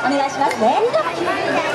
お願いしますね。